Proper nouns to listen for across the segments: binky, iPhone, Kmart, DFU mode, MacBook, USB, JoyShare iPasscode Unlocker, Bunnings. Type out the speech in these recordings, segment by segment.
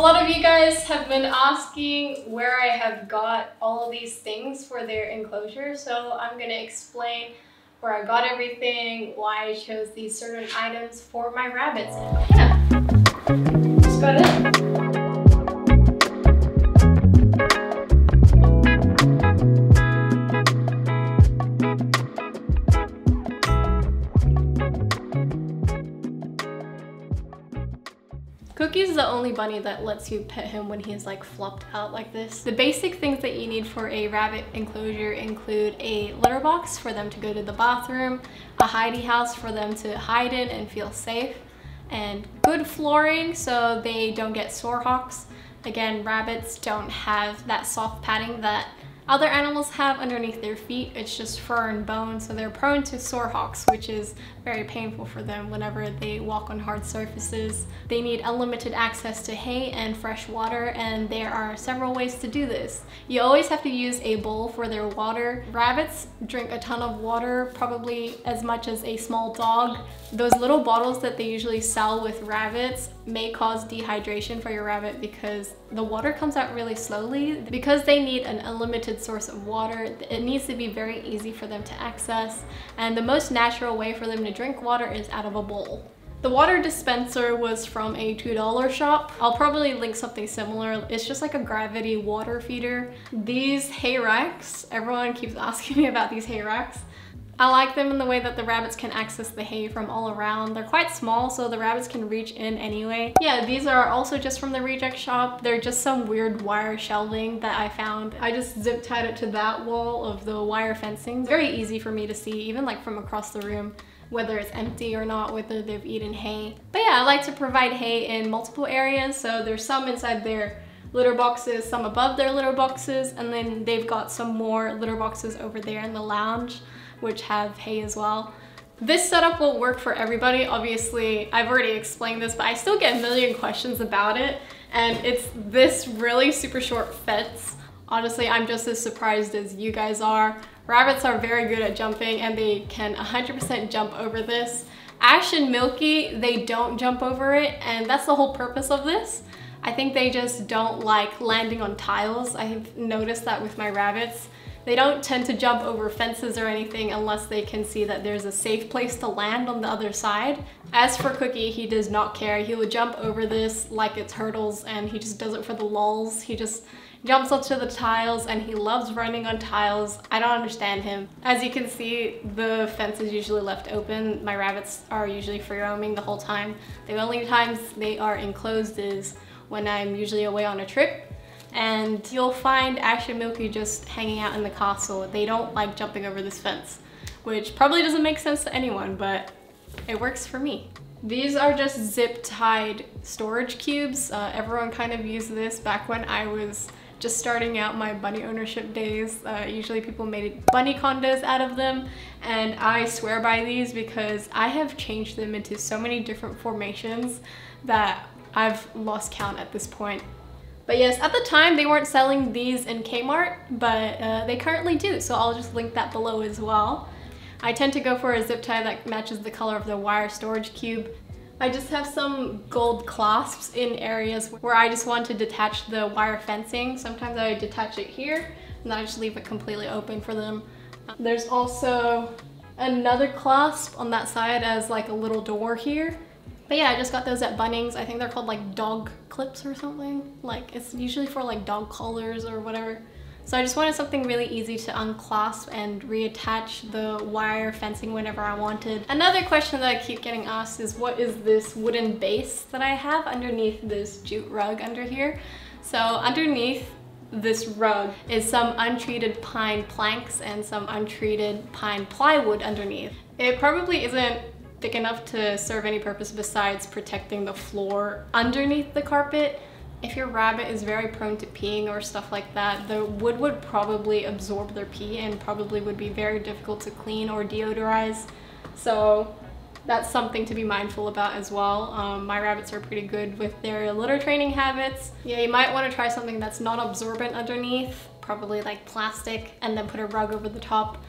lot of you guys have been asking where I have got all these things for their enclosure, so I'm going to explain where I got everything, why I chose these certain items for my rabbits. Yeah, that's about it. Cookie's the only bunny that lets you pet him when he's like flopped out like this. The basic things that you need for a rabbit enclosure include a litter box for them to go to the bathroom, a hidey house for them to hide in and feel safe, and good flooring so they don't get sore hocks. Again, rabbits don't have that soft padding that other animals have underneath their feet. It's just fur and bone, so they're prone to sore hocks, which is very painful for them whenever they walk on hard surfaces. They need unlimited access to hay and fresh water, and there are several ways to do this. You always have to use a bowl for their water. Rabbits drink a ton of water, probably as much as a small dog. Those little bottles that they usually sell with rabbits may cause dehydration for your rabbit because the water comes out really slowly. Because they need an unlimited source of water, it needs to be very easy for them to access, and the most natural way for them to drink water is out of a bowl. The water dispenser was from a $2 shop. I'll probably link something similar. It's just like a gravity water feeder. These hay racks, everyone keeps asking me about these hay racks. I like them in the way that the rabbits can access the hay from all around. They're quite small, so the rabbits can reach in anyway. Yeah, these are also just from the reject shop. They're just some weird wire shelving that I found. I just zip tied it to that wall of the wire fencing. It's very easy for me to see, even like from across the room, whether it's empty or not, whether they've eaten hay. But yeah, I like to provide hay in multiple areas, so there's some inside there litter boxes, some above their litter boxes, and then they've got some more litter boxes over there in the lounge, which have hay as well. This setup will work for everybody. Obviously, I've already explained this, but I still get a million questions about it, and it's this really super short fence. Honestly, I'm just as surprised as you guys are. Rabbits are very good at jumping, and they can 100% jump over this. Ash and Milky, they don't jump over it, and that's the whole purpose of this. I think they just don't like landing on tiles. I've noticed that with my rabbits. They don't tend to jump over fences or anything unless they can see that there's a safe place to land on the other side. As for Cookie, he does not care. He would jump over this like it's hurdles, and he just does it for the lulz. He just jumps up to the tiles, and he loves running on tiles. I don't understand him. As you can see, the fence is usually left open. My rabbits are usually free roaming the whole time. The only times they are enclosed is when I'm usually away on a trip. And you'll find Ash and Milky just hanging out in the castle. They don't like jumping over this fence, which probably doesn't make sense to anyone, but it works for me. These are just zip-tied storage cubes. Everyone kind of used this back when I was just starting out my bunny ownership days. Usually people made bunny condos out of them, and I swear by these because I have changed them into so many different formations that I've lost count at this point. But yes, at the time they weren't selling these in Kmart, but they currently do, so I'll just link that below as well. I tend to go for a zip tie that matches the color of the wire storage cube. I just have some gold clasps in areas where I just want to detach the wire fencing. Sometimes I detach it here, and then I just leave it completely open for them. There's also another clasp on that side as like a little door here. But yeah, I just got those at Bunnings. I think they're called like dog clips or something. Like it's usually for like dog collars or whatever. So I just wanted something really easy to unclasp and reattach the wire fencing whenever I wanted. Another question that I keep getting asked is what is this wooden base that I have underneath this jute rug under here? So underneath this rug is some untreated pine planks and some untreated pine plywood underneath. It probably isn't thick enough to serve any purpose besides protecting the floor underneath the carpet. If your rabbit is very prone to peeing or stuff like that, the wood would probably absorb their pee and probably would be very difficult to clean or deodorize. So that's something to be mindful about as well. My rabbits are pretty good with their litter training habits. Yeah, you might want to try something that's not absorbent underneath, probably like plastic, and then put a rug over the top.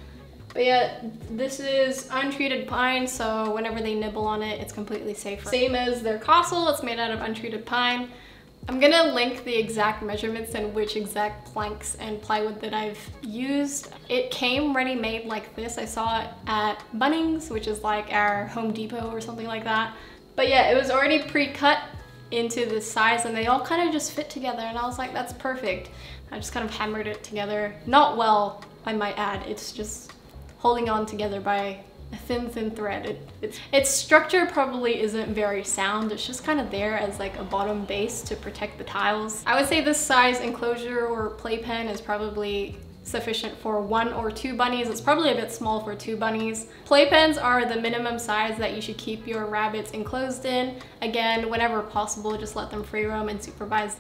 But yeah, this is untreated pine, so whenever they nibble on it, it's completely safe. Same as their castle, it's made out of untreated pine. I'm gonna link the exact measurements and which exact planks and plywood that I've used. It came ready-made like this. I saw it at Bunnings, which is like our Home Depot or something like that. But yeah, it was already pre-cut into this size and they all kind of just fit together and I was like, that's perfect. I just kind of hammered it together. Not well, I might add. It's just holding on together by a thin thread. Its structure probably isn't very sound. It's just kind of there as like a bottom base to protect the tiles. I would say this size enclosure or playpen is probably sufficient for 1 or 2 bunnies. It's probably a bit small for 2 bunnies. Playpens are the minimum size that you should keep your rabbits enclosed in. Again, whenever possible, just let them free roam and supervise.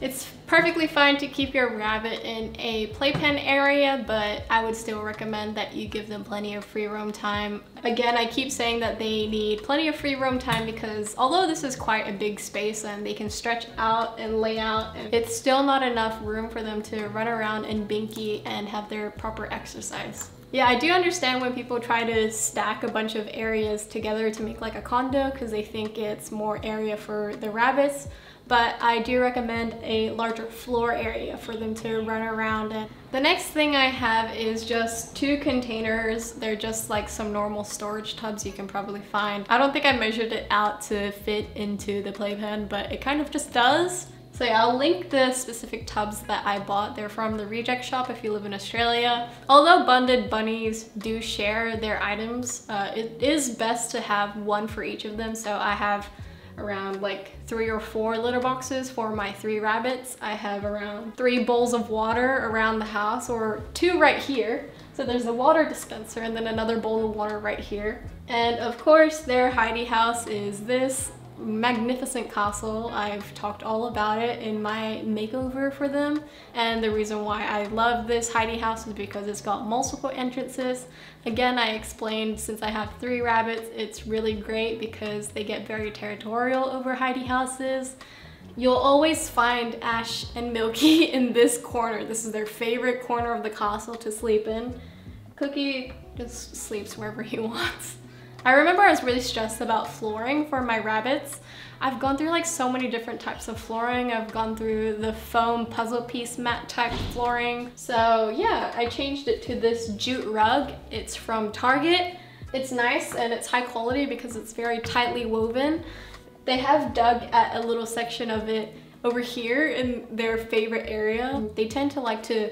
It's perfectly fine to keep your rabbit in a playpen area, but I would still recommend that you give them plenty of free roam time. Again, I keep saying that they need plenty of free roam time because although this is quite a big space and they can stretch out and lay out, it's still not enough room for them to run around and binky and have their proper exercise. Yeah, I do understand when people try to stack a bunch of areas together to make like a condo because they think it's more area for the rabbits. But I do recommend a larger floor area for them to run around in. The next thing I have is just 2 containers. They're just like some normal storage tubs you can probably find. I don't think I measured it out to fit into the playpen, but it kind of just does. So yeah, I'll link the specific tubs that I bought. They're from the Reject Shop if you live in Australia. Although bonded bunnies do share their items, it is best to have one for each of them. So I have around like 3 or 4 litter boxes for my 3 rabbits. I have around 3 bowls of water around the house, or 2 right here. So there's a water dispenser and then another bowl of water right here. And of course their hidey house is this magnificent castle. I've talked all about it in my makeover for them. And the reason why I love this hidey house is because it's got multiple entrances. Again, I explained since I have 3 rabbits, it's really great because they get very territorial over hidey houses. You'll always find Ash and Milky in this corner. This is their favorite corner of the castle to sleep in. Cookie just sleeps wherever he wants. I remember I was really stressed about flooring for my rabbits. I've gone through like so many different types of flooring. I've gone through the foam puzzle piece mat type flooring. So yeah, I changed it to this jute rug. It's from Target. It's nice and it's high quality because it's very tightly woven. They have dug at a little section of it over here in their favorite area. They tend to like to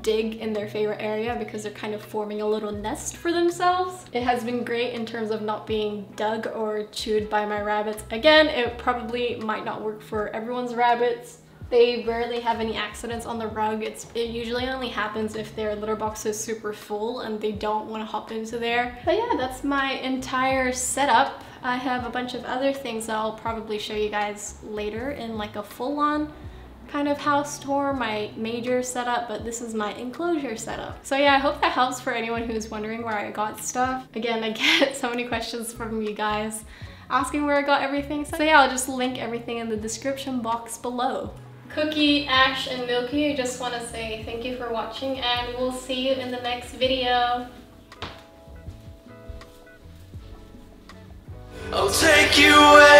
dig in their favorite area because they're kind of forming a little nest for themselves. It has been great in terms of not being dug or chewed by my rabbits. Again, it probably might not work for everyone's rabbits. They rarely have any accidents on the rug. It usually only happens if their litter box is super full and they don't want to hop into there. But yeah, that's my entire setup. I have a bunch of other things that I'll probably show you guys later in like a full-on kind of house tour, my major setup, but this is my enclosure setup. So yeah, I hope that helps for anyone who's wondering where I got stuff. Again, I get so many questions from you guys asking where I got everything. So yeah, I'll just link everything in the description box below. Cookie, Ash, and Milky, I just want to say thank you for watching and we'll see you in the next video. I'll take you away.